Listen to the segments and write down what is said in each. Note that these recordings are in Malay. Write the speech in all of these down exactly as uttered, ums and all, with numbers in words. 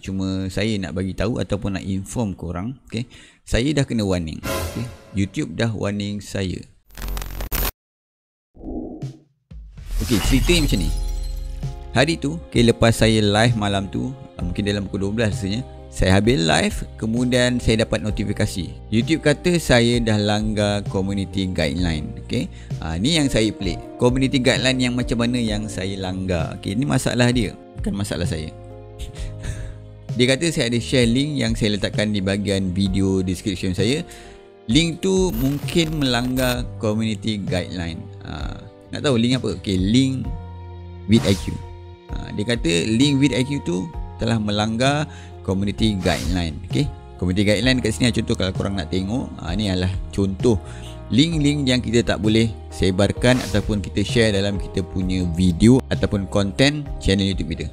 Cuma saya nak bagi tahu ataupun nak inform korang, okay, saya dah kena warning, okay. YouTube dah warning saya. Ok, cerita ni macam ni. Hari tu, okay, lepas saya live malam tu, mungkin dalam pukul dua belas rasanya, saya habis live, kemudian saya dapat notifikasi YouTube kata saya dah langgar community guideline. Okay, ha, ni yang saya pelik. Community guideline yang macam mana yang saya langgar? Okay, ni masalah dia, bukan masalah saya. Dia kata saya ada share link yang saya letakkan di bahagian video description saya. Link tu mungkin melanggar community guideline. ha, Nak tahu link apa? Okay, link VidIQ. ha, Dia kata link VidIQ tu telah melanggar community guideline. Okay, community guideline kat sini contoh, kalau korang nak tengok, ha, ni adalah contoh link-link yang kita tak boleh sebarkan ataupun kita share dalam kita punya video ataupun konten channel YouTube kita.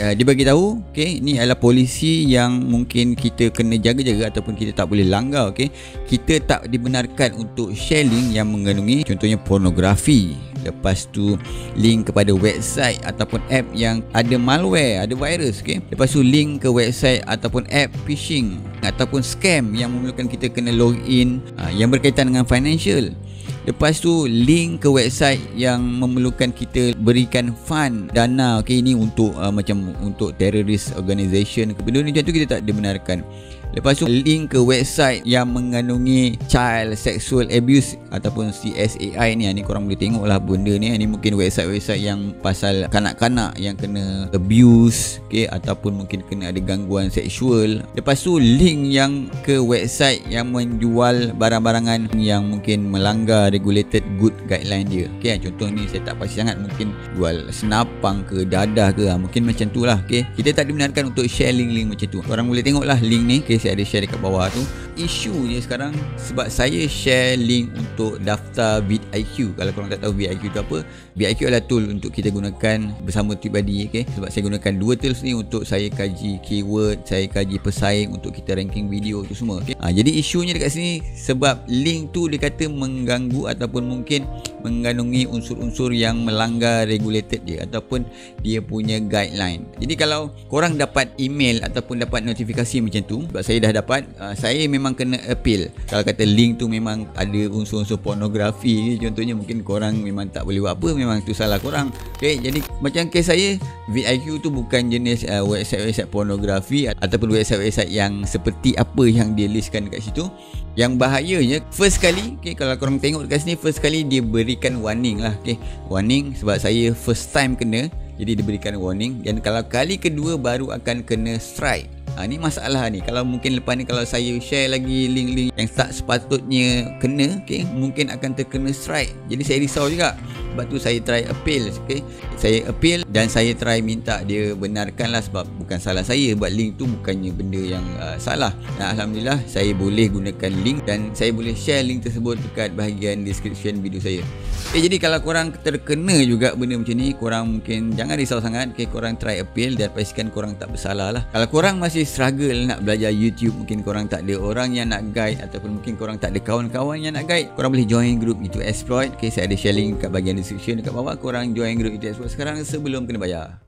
Uh, dia bagi tahu, okay, ni adalah polisi yang mungkin kita kena jaga-jaga ataupun kita tak boleh langgar. Okay, kita tak dibenarkan untuk share link yang mengandungi contohnya pornografi, lepas tu link kepada website ataupun app yang ada malware, ada virus, okay, lepas tu link ke website ataupun app phishing ataupun scam yang memerlukan kita kena login uh, yang berkaitan dengan financial. Lepas tu link ke website yang memerlukan kita berikan fund, dana, okay, ini untuk uh, macam untuk terrorist organisation. Benda ni macam tu kita tak dibenarkan. Lepas tu link ke website yang mengandungi child sexual abuse ataupun C S A I ni, ni korang boleh tengok lah benda ni. Ni mungkin website-website yang pasal kanak-kanak yang kena abuse, okay, ataupun mungkin kena ada gangguan seksual. Lepas tu link yang ke website yang menjual barang-barangan yang mungkin melanggar regulated good guideline dia. Okay, contoh ni saya tak pasti sangat, mungkin jual senapang ke dadah ke, mungkin macam tu lah. Okay, kita tak dibenarkan untuk share link-link macam tu. Korang boleh tengok lah link ni, okay, saya ada share dekat bawah tu. Isu je sekarang sebab saya share link untuk daftar VidIQ. Kalau korang tak tahu VidIQ tu apa, VidIQ adalah tool untuk kita gunakan bersama TubeBuddy, okay. Sebab saya gunakan dua tools ni untuk saya kaji keyword, saya kaji pesaing untuk kita ranking video tu semua, okay. Ha, jadi isunya dekat sini sebab link tu dia kata mengganggu ataupun mungkin mengandungi unsur-unsur yang melanggar regulated dia ataupun dia punya guideline. Jadi kalau korang dapat email ataupun dapat notifikasi macam tu, sebab saya dah dapat, uh, saya memang kena appeal. Kalau kata link tu memang ada unsur-unsur pornografi contohnya, mungkin korang memang tak boleh buat apa, memang tu salah korang, okay. Jadi macam kes saya, VidIQ tu bukan jenis uh, website-website pornografi ataupun website-website yang seperti apa yang dia listkan dekat situ. Yang bahayanya first kali, okay, kalau korang tengok dekat sini, first kali dia berikan warning lah, okay. Warning sebab saya first time kena, jadi dia berikan warning. Dan kalau kali kedua baru akan kena strike. Ha, ni masalah ni. Kalau mungkin lepas ni kalau saya share lagi link-link yang tak sepatutnya kena, okay, mungkin akan terkena strike. Jadi saya risau juga. Sebab tu saya try appeal, okay. Saya appeal dan saya try minta dia benarkan lah, sebab bukan salah saya. Sebab link tu bukannya benda yang uh, salah. Dan alhamdulillah saya boleh gunakan link dan saya boleh share link tersebut dekat bahagian description video saya, okay. Jadi kalau korang terkena juga benda macam ni, korang mungkin jangan risau sangat, okay. Korang try appeal dan pastikan korang tak bersalah lah. Kalau korang masih struggle nak belajar YouTube, mungkin korang tak ada orang yang nak guide ataupun mungkin korang tak ada kawan-kawan yang nak guide, korang boleh join group YouTube Exploit, okay. Saya ada share link kat bahagian description dekat bawah. Korang join group YouTube Exploit sekarang sebelum kena bayar.